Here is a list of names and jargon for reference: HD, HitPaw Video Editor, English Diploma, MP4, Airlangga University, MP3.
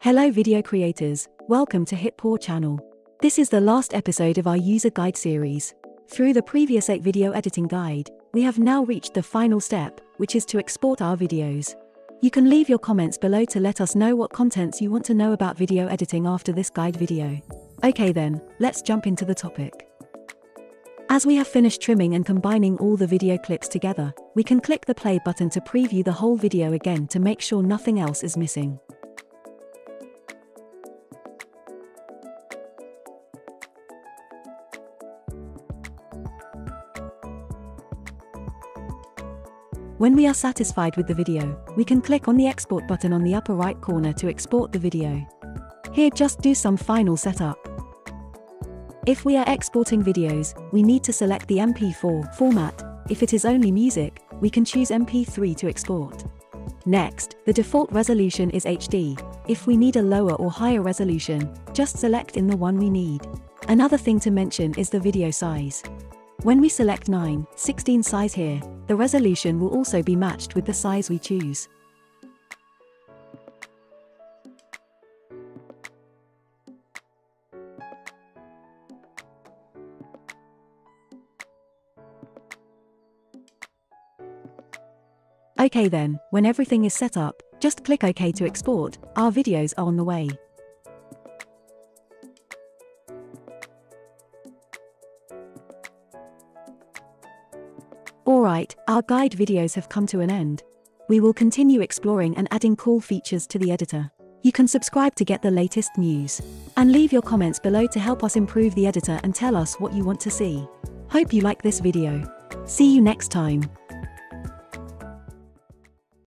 Hello video creators, welcome to HitPaw channel. This is the last episode of our user guide series. Through the previous 8 video editing guide, we have now reached the final step, which is to export our videos. You can leave your comments below to let us know what contents you want to know about video editing after this guide video. Okay then, let's jump into the topic. As we have finished trimming and combining all the video clips together, we can click the play button to preview the whole video again to make sure nothing else is missing. When we are satisfied with the video, we can click on the export button on the upper right corner to export the video. Here just do some final setup. If we are exporting videos, we need to select the MP4 format. If it is only music, we can choose MP3 to export. Next, the default resolution is HD. If we need a lower or higher resolution, just select in the one we need. Another thing to mention is the video size. When we select 9:16 size here, the resolution will also be matched with the size we choose. Okay then, when everything is set up, just click OK to export. Our videos are on the way. Alright, our guide videos have come to an end. We will continue exploring and adding cool features to the editor. You can subscribe to get the latest news. And leave your comments below to help us improve the editor and tell us what you want to see. Hope you like this video. See you next time.